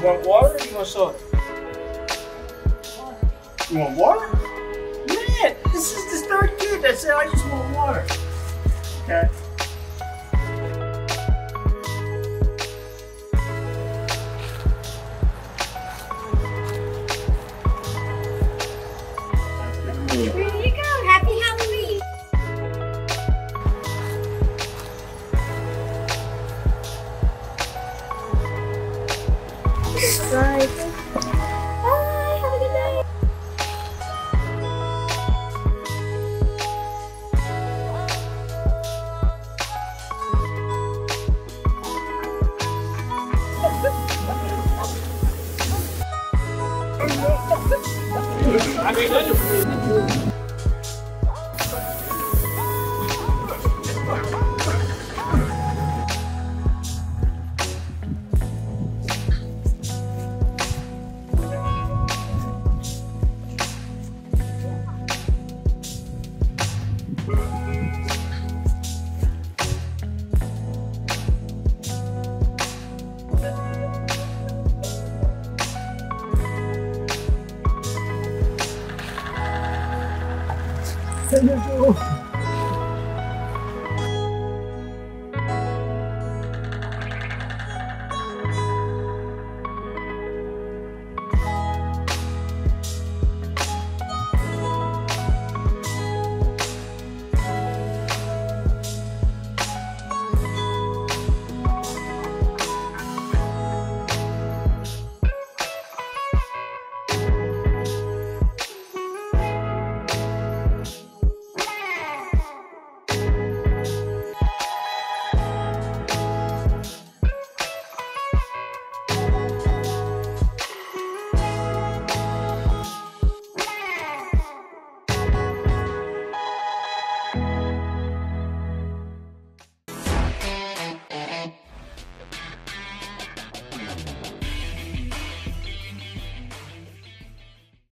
You want water or you want soda? You want water? Man, this is the third kid that said I just want water. Okay. Here you go. Happy Halloween. Bye. Bye. Have a good night. I mean, I don't know.